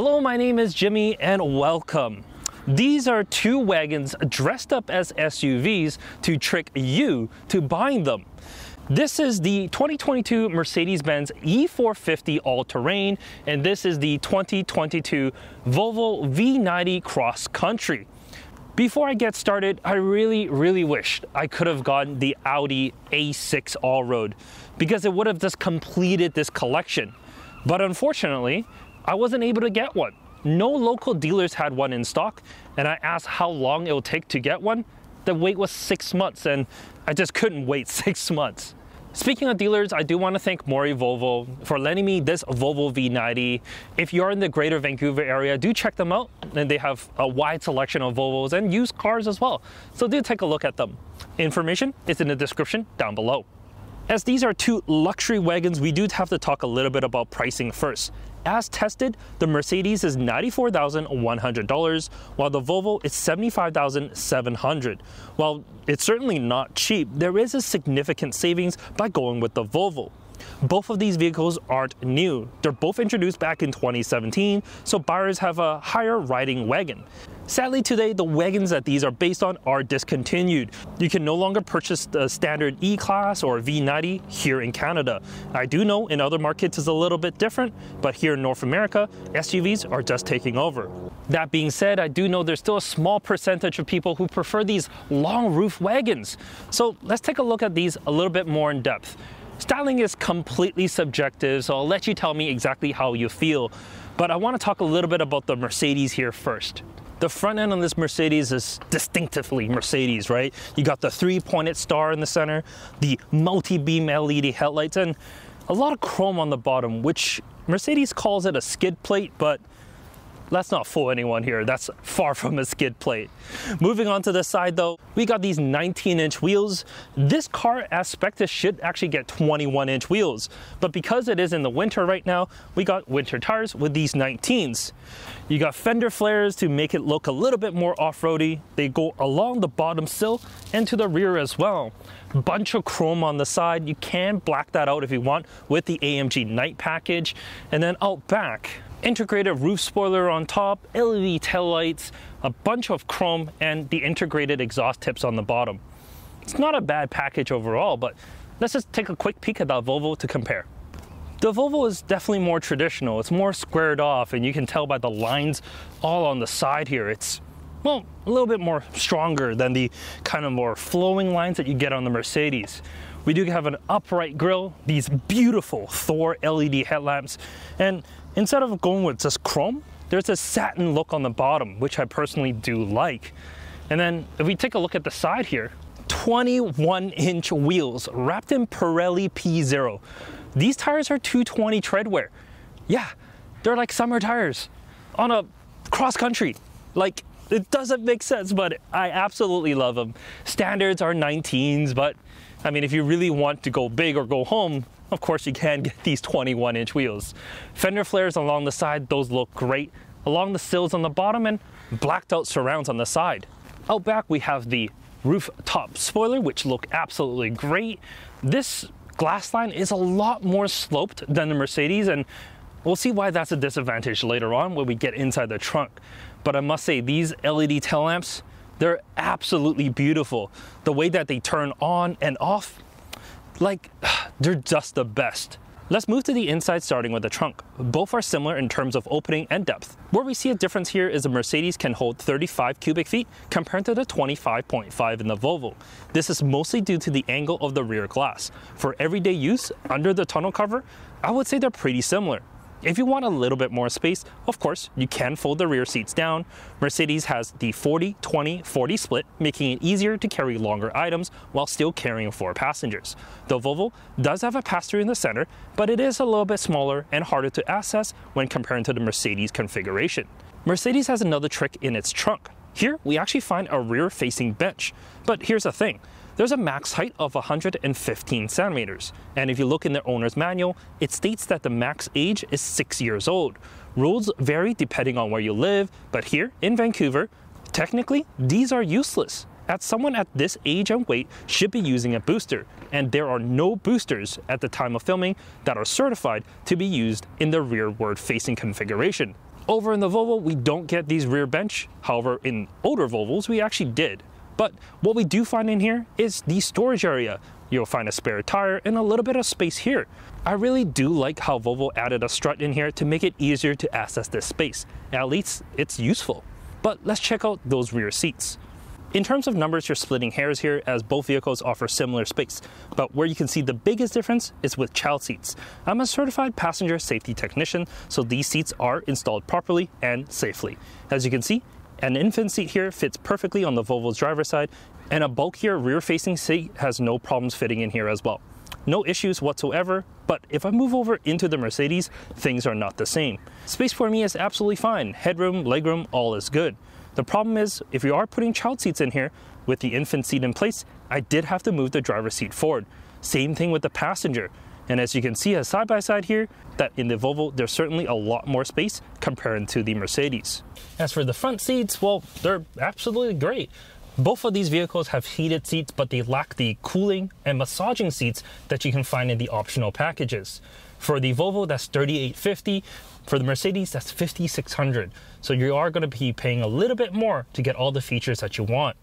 Hello, my name is Jimmy and welcome. These are two wagons dressed up as SUVs to trick you to buying them. This is the 2022 Mercedes-Benz E450 all-terrain, and this is the 2022 Volvo V90 Cross Country. Before I get started, I really wished I could have gotten the Audi A6 all-road because it would have just completed this collection. But unfortunately, I wasn't able to get one. No local dealers had one in stock, and I asked how long it would take to get one. The wait was 6 months, and I just couldn't wait 6 months. Speaking of dealers, I do want to thank Morrey Volvo for lending me this Volvo V90. If you're in the greater Vancouver area, do check them out. And they have a wide selection of Volvos and used cars as well. So do take a look at them. Information is in the description down below. As these are two luxury wagons, we do have to talk a little bit about pricing first. As tested, the Mercedes is $94,100, while the Volvo is $75,700. While it's certainly not cheap, there is a significant savings by going with the Volvo. Both of these vehicles aren't new. They're both introduced back in 2017, so buyers have a higher riding wagon. Sadly today, the wagons that these are based on are discontinued. You can no longer purchase the standard E-Class or V90 here in Canada. I do know in other markets it's a little bit different, but here in North America, SUVs are just taking over. That being said, I do know there's still a small percentage of people who prefer these long roof wagons. So let's take a look at these a little bit more in depth. Styling is completely subjective, so I'll let you tell me exactly how you feel. But I want to talk a little bit about the Mercedes here first. The front end on this Mercedes is distinctively Mercedes, right? You got the three-pointed star in the center, the multi-beam LED headlights, and a lot of chrome on the bottom, which Mercedes calls it a skid plate, but let's not fool anyone here. That's far from a skid plate. Moving on to the side though, we got these 19-inch wheels. This car as spec'd should actually get 21-inch wheels, but because it is in the winter right now, we got winter tires with these 19s. You got fender flares to make it look a little bit more off-roady. They go along the bottom sill and to the rear as well. Bunch of chrome on the side. You can black that out if you want with the AMG Night package. And then out back, integrated roof spoiler on top, LED taillights, a bunch of chrome, and the integrated exhaust tips on the bottom. It's not a bad package overall, but let's just take a quick peek at that Volvo to compare. The Volvo is definitely more traditional. It's more squared off, and you can tell by the lines all on the side here. It's, well, a little bit more stronger than the kind of more flowing lines that you get on the Mercedes. We do have an upright grille, these beautiful Thor LED headlamps, and instead of going with just chrome, there's a satin look on the bottom, which I personally do like. And then if we take a look at the side here, 21-inch wheels wrapped in Pirelli P0. These tires are 220 treadwear. Yeah, they're like summer tires on a cross country. Like, it doesn't make sense, but I absolutely love them. Standards are 19s, but I mean, if you really want to go big or go home, of course you can get these 21-inch wheels. Fender flares along the side, those look great. Along the sills on the bottom and blacked out surrounds on the side. Out back, we have the rooftop spoiler, which look absolutely great. This glass line is a lot more sloped than the Mercedes, and we'll see why that's a disadvantage later on when we get inside the trunk. But I must say, these LED tail lamps, they're absolutely beautiful. The way that they turn on and off, like, they're just the best. Let's move to the inside, starting with the trunk. Both are similar in terms of opening and depth. Where we see a difference here is the Mercedes can hold 35 cubic feet compared to the 25.5 in the Volvo. This is mostly due to the angle of the rear glass. For everyday use, under the tonneau cover, I would say they're pretty similar. If you want a little bit more space, of course, you can fold the rear seats down. Mercedes has the 40-20-40 split, making it easier to carry longer items while still carrying 4 passengers. The Volvo does have a pass-through in the center, but it is a little bit smaller and harder to access when compared to the Mercedes configuration. Mercedes has another trick in its trunk. Here, we actually find a rear-facing bench. But here's the thing. There's a max height of 115 centimeters. And if you look in their owner's manual, it states that the max age is 6 years old. Rules vary depending on where you live, but here in Vancouver, technically, these are useless, as someone at this age and weight should be using a booster, and there are no boosters at the time of filming that are certified to be used in the rearward-facing configuration. Over in the Volvo, we don't get these rear bench. However, in older Volvos, we actually did. But what we do find in here is the storage area. You'll find a spare tire and a little bit of space here. I really do like how Volvo added a strut in here to make it easier to access this space. At least it's useful. But let's check out those rear seats. In terms of numbers, you're splitting hairs here as both vehicles offer similar space, but where you can see the biggest difference is with child seats. I'm a certified passenger safety technician, so these seats are installed properly and safely. As you can see, an infant seat here fits perfectly on the Volvo's driver's side, and a bulkier rear-facing seat has no problems fitting in here as well. No issues whatsoever, but if I move over into the Mercedes, things are not the same. Space for me is absolutely fine. Headroom, legroom, all is good. The problem is, if you are putting child seats in here, with the infant seat in place, I did have to move the driver's seat forward. Same thing with the passenger. And as you can see, side by side here, that in the Volvo, there's certainly a lot more space compared to the Mercedes. As for the front seats, well, they're absolutely great. Both of these vehicles have heated seats, but they lack the cooling and massaging seats that you can find in the optional packages. For the Volvo, that's $3,850. For the Mercedes, that's $5,600. So you are going to be paying a little bit more to get all the features that you want.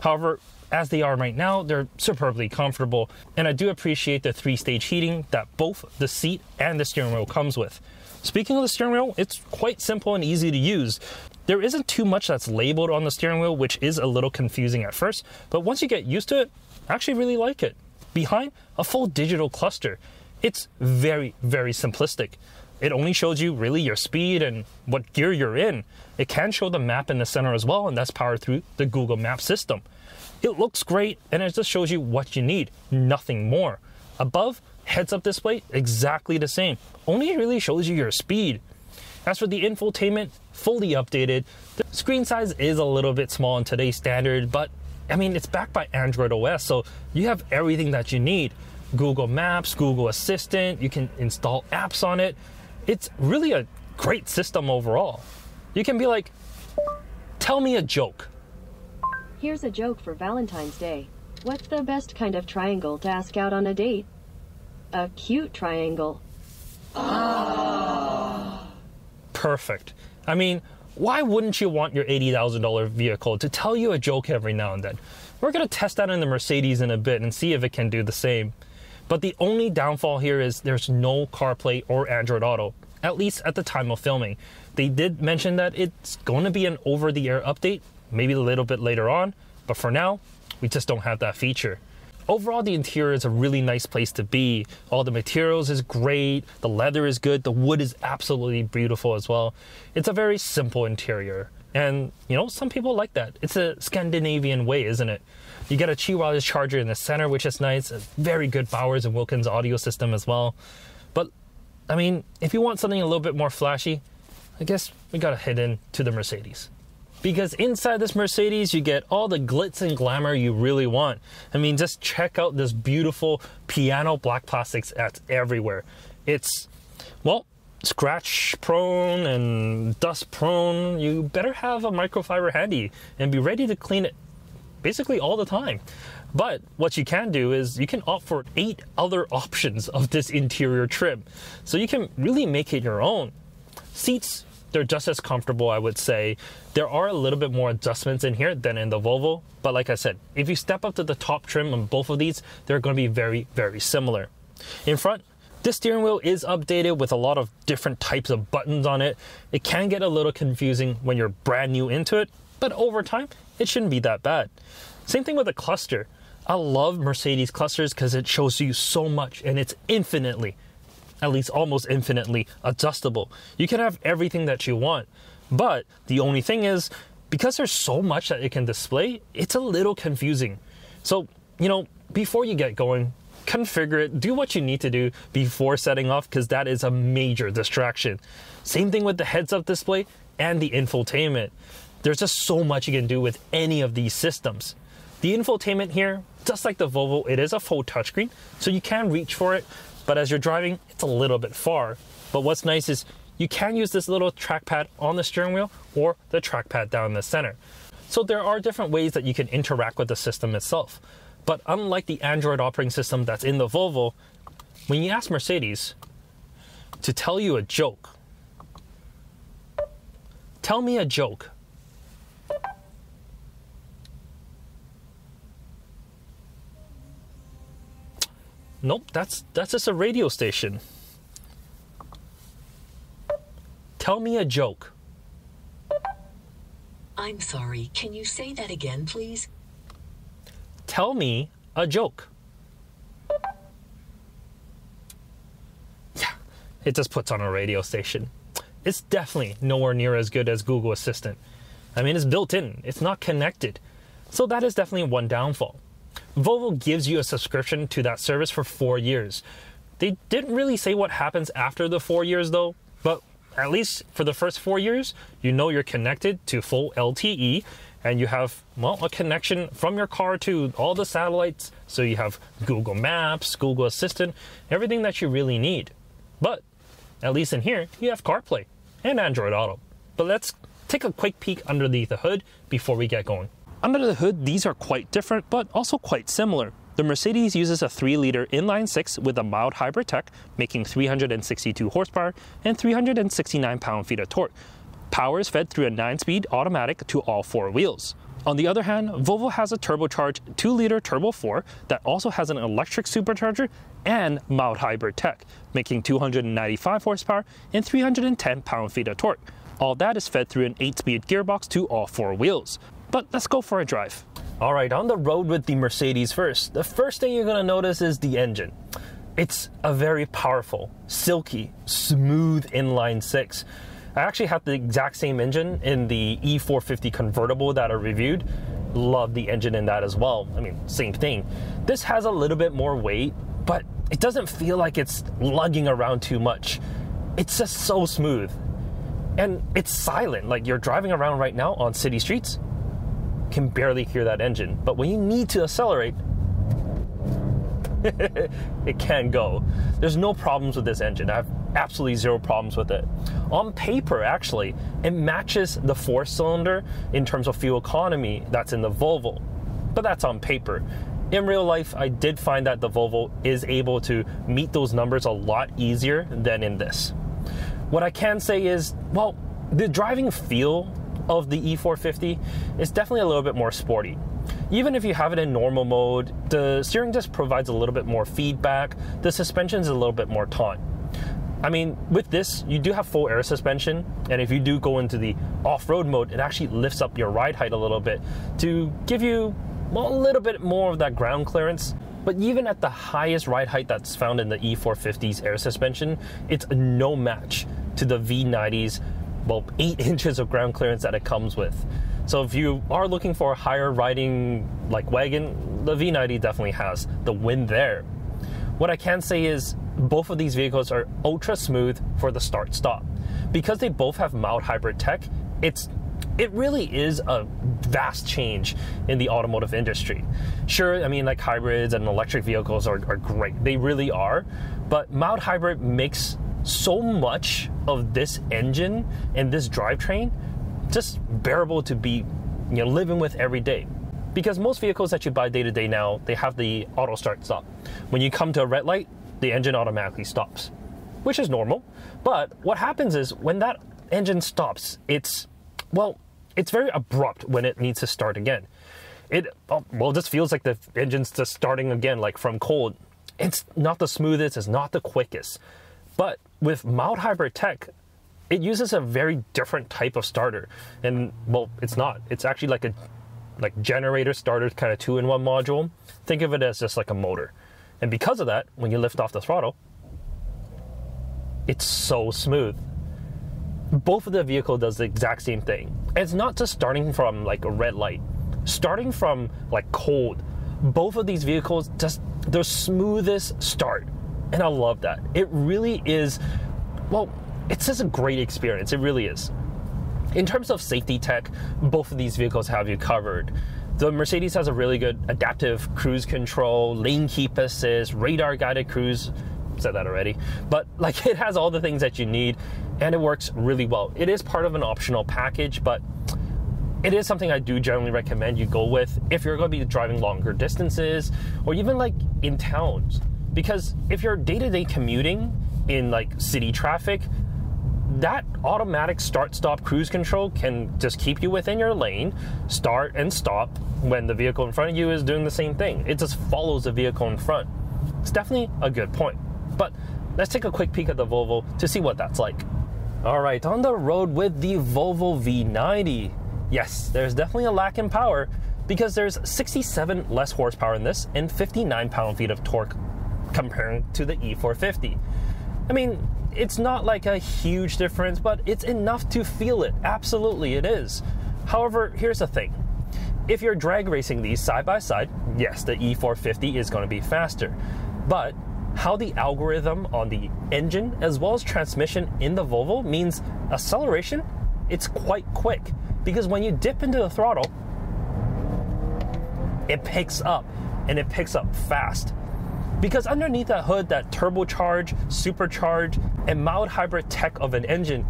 However, as they are right now, they're superbly comfortable. And I do appreciate the three-stage heating that both the seat and the steering wheel comes with. Speaking of the steering wheel, it's quite simple and easy to use. There isn't too much that's labeled on the steering wheel, which is a little confusing at first, but once you get used to it, I actually really like it. Behind, a full digital cluster. It's very, very simplistic. It only shows you really your speed and what gear you're in. It can show the map in the center as well, and that's powered through the Google Maps system. It looks great, and it just shows you what you need, nothing more. Above, heads-up display, exactly the same. Only really shows you your speed. As for the infotainment, fully updated. The screen size is a little bit small in today's standard, but I mean, it's backed by Android OS, so you have everything that you need. Google Maps, Google Assistant, you can install apps on it. It's really a great system overall. You can be like, tell me a joke. Here's a joke for Valentine's Day. What's the best kind of triangle to ask out on a date? A cute triangle. Oh. Perfect. I mean, why wouldn't you want your $80,000 vehicle to tell you a joke every now and then? We're going to test that in the Mercedes in a bit and see if it can do the same. But the only downfall here is there's no CarPlay or Android Auto, at least at the time of filming. They did mention that it's going to be an over-the-air update, maybe a little bit later on, but for now, we just don't have that feature. Overall, the interior is a really nice place to be. All the materials is great, the leather is good, the wood is absolutely beautiful as well. It's a very simple interior. And you know, some people like that. It's a Scandinavian way, isn't it? You get a Qi wireless charger in the center, which is nice. A very good Bowers and Wilkins audio system as well. But I mean, if you want something a little bit more flashy, I guess we gotta head into the Mercedes. Because inside this Mercedes, you get all the glitz and glamour you really want. I mean, just check out this beautiful piano black plastics that's everywhere. It's, well, scratch prone and dust prone. You better have a microfiber handy and be ready to clean it basically all the time. But what you can do is you can opt for 8 other options of this interior trim, so you can really make it your own. Seats, they're just as comfortable, I would say. There are a little bit more adjustments in here than in the Volvo, but like I said, if you step up to the top trim on both of these, they're going to be very, very similar. In front, this steering wheel is updated with a lot of different types of buttons on it. It can get a little confusing when you're brand new into it, but over time, it shouldn't be that bad. Same thing with the cluster. I love Mercedes clusters because it shows you so much and it's infinitely, at least almost infinitely, adjustable. You can have everything that you want, but the only thing is, because there's so much that it can display, it's a little confusing. So, you know, before you get going, configure it, do what you need to do before setting off, because that is a major distraction. Same thing with the heads-up display and the infotainment. There's just so much you can do with any of these systems. The infotainment here, just like the Volvo, it is a full touchscreen, so you can reach for it, but as you're driving, it's a little bit far. But what's nice is you can use this little trackpad on the steering wheel or the trackpad down in the center. So there are different ways that you can interact with the system itself. But unlike the Android operating system that's in the Volvo, when you ask Mercedes to tell you a joke, Tell me a joke. Nope, that's just a radio station. Tell me a joke. I'm sorry, can you say that again, please? Tell me a joke. Yeah, it just puts on a radio station. It's definitely nowhere near as good as Google Assistant. I mean, it's built in, it's not connected. So that is definitely one downfall. Volvo gives you a subscription to that service for 4 years. They didn't really say what happens after the 4 years though, but at least for the first 4 years, you know you're connected to full LTE and you have, well, a connection from your car to all the satellites. So you have Google Maps, Google Assistant, everything that you really need. But at least in here, you have CarPlay and Android Auto. But let's take a quick peek underneath the hood before we get going. Under the hood, these are quite different, but also quite similar. The Mercedes uses a 3-liter inline-six with a mild hybrid tech, making 362 horsepower and 369 pound-feet of torque. Power is fed through a 9-speed automatic to all four wheels. On the other hand, Volvo has a turbocharged 2-liter Turbo 4 that also has an electric supercharger and mild hybrid tech, making 295 horsepower and 310 pound-feet of torque. All that is fed through an 8-speed gearbox to all four wheels. But let's go for a drive. All right, on the road with the Mercedes first. The first thing you're gonna notice is the engine. It's a very powerful, silky, smooth inline six. I actually have the exact same engine in the E450 convertible that I reviewed. Love the engine in that as well. I mean, same thing. This has a little bit more weight, but it doesn't feel like it's lugging around too much. It's just so smooth. And it's silent, like you're driving around right now on city streets, can barely hear that engine, but when you need to accelerate, it can go. There's no problems with this engine. I have absolutely zero problems with it. On paper, actually, it matches the 4-cylinder in terms of fuel economy that's in the Volvo, but that's on paper. In real life, I did find that the Volvo is able to meet those numbers a lot easier than in this. What I can say is, well, the driving feel of the E450 is definitely a little bit more sporty. Even if you have it in normal mode, the steering disc provides a little bit more feedback, the suspension is a little bit more taut. I mean, with this, you do have full air suspension, and if you do go into the off-road mode, it actually lifts up your ride height a little bit to give you, well, a little bit more of that ground clearance. But even at the highest ride height that's found in the E450's air suspension, it's no match to the V90's, well, 8 inches of ground clearance that it comes with. So if you are looking for a higher riding like wagon, the V90 definitely has the win there. What I can say is both of these vehicles are ultra smooth for the start stop. Because they both have mild hybrid tech, it really is a vast change in the automotive industry. Sure, I mean, like, hybrids and electric vehicles are great. They really are, but mild hybrid makes so much of this engine and this drivetrain just bearable to be, you know, living with every day. Because most vehicles that you buy day to day now, they have the auto start stop. When you come to a red light, the engine automatically stops, which is normal. But what happens is when that engine stops, it's very abrupt when it needs to start again. It, well, just feels like the engine's just starting again, like from cold. It's not the smoothest, it's not the quickest. But with mild hybrid tech, it uses a very different type of starter. And, well, it's not. It's actually like a generator starter, kind of two-in-one module. Think of it as just like a motor. And because of that, when you lift off the throttle, it's so smooth. Both of the vehicle does the exact same thing. It's not just starting from like a red light. Starting from like cold, both of these vehicles just the smoothest start. And I love that. It really is, well, it's just a great experience. It really is. In terms of safety tech, both of these vehicles have you covered. The Mercedes has a really good adaptive cruise control, lane keep assist, radar guided cruise. Said that already. But like, it has all the things that you need and it works really well. It is part of an optional package, but it is something I do generally recommend you go with if you're going to be driving longer distances or even like in towns. Because if you're day-to-day commuting in like city traffic, that automatic start-stop cruise control can just keep you within your lane, start and stop when the vehicle in front of you is doing the same thing. It just follows the vehicle in front. It's definitely a good point. But let's take a quick peek at the Volvo to see what that's like. All right, on the road with the Volvo V90. Yes, there's definitely a lack in power because there's 67 less horsepower in this and 59 pound-feet of torque comparing to the E450. I mean, it's not like a huge difference, but it's enough to feel it. Absolutely it is. However, here's the thing. If you're drag racing these side by side, yes, the E450 is going to be faster, but how the algorithm on the engine as well as transmission in the Volvo means acceleration, it's quite quick, because when you dip into the throttle, it picks up, and it picks up fast. Because underneath that hood, that turbocharged, supercharged, and mild hybrid tech of an engine,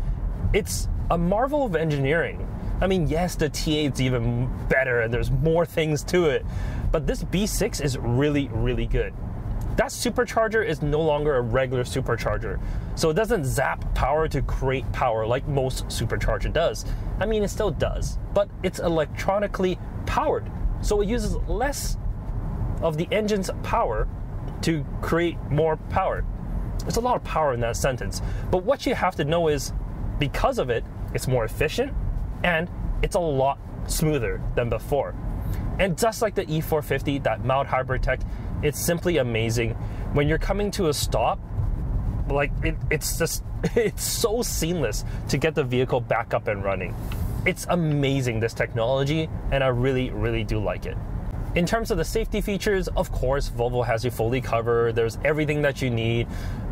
it's a marvel of engineering. I mean, yes, the T8's even better and there's more things to it, but this B6 is really, really good. That supercharger is no longer a regular supercharger, so it doesn't zap power to create power like most supercharger does. I mean, it still does, but it's electronically powered, so it uses less of the engine's power to create more power. There's a lot of power in that sentence, but what you have to know is because of it, it's more efficient and it's a lot smoother than before. And just like the E450, that mild hybrid tech, it's simply amazing. When you're coming to a stop, like it's so seamless to get the vehicle back up and running. It's amazing, this technology, and I really, really do like it. In terms of the safety features, of course, Volvo has you fully covered. There's everything that you need.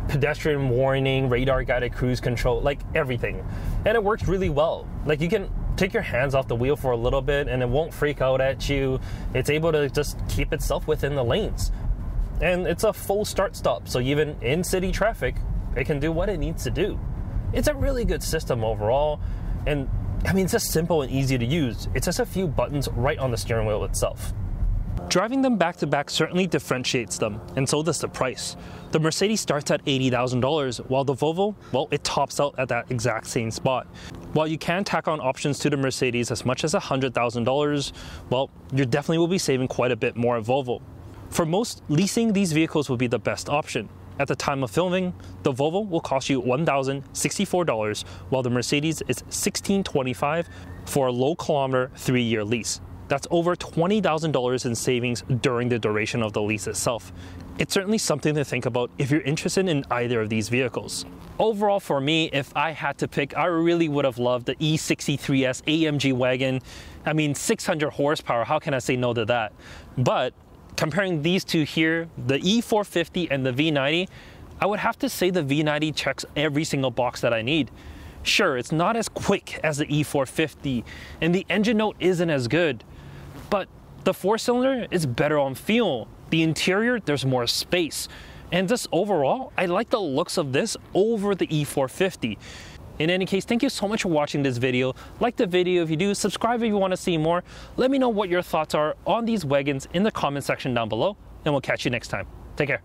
Pedestrian warning, radar guided cruise control, like everything. And it works really well. Like, you can take your hands off the wheel for a little bit and it won't freak out at you. It's able to just keep itself within the lanes. And it's a full start stop. So even in city traffic, it can do what it needs to do. It's a really good system overall. And I mean, it's just simple and easy to use. It's just a few buttons right on the steering wheel itself. Driving them back-to-back certainly differentiates them, and so does the price. The Mercedes starts at $80,000, while the Volvo, well, it tops out at that exact same spot. While you can tack on options to the Mercedes as much as $100,000, well, you definitely will be saving quite a bit more at Volvo. For most, leasing these vehicles will be the best option. At the time of filming, the Volvo will cost you $1,064, while the Mercedes is $1,625 for a low-kilometer 3-year lease. That's over $20,000 in savings during the duration of the lease itself. It's certainly something to think about if you're interested in either of these vehicles. Overall, for me, if I had to pick, I really would have loved the E63S AMG wagon. I mean, 600 horsepower, how can I say no to that? But comparing these two here, the E450 and the V90, I would have to say the V90 checks every single box that I need. Sure, it's not as quick as the E450, and the engine note isn't as good. But the 4-cylinder is better on fuel. The interior, there's more space. And just overall, I like the looks of this over the E450. In any case, thank you so much for watching this video. Like the video if you do, subscribe if you want to see more. Let me know what your thoughts are on these wagons in the comment section down below, and we'll catch you next time. Take care.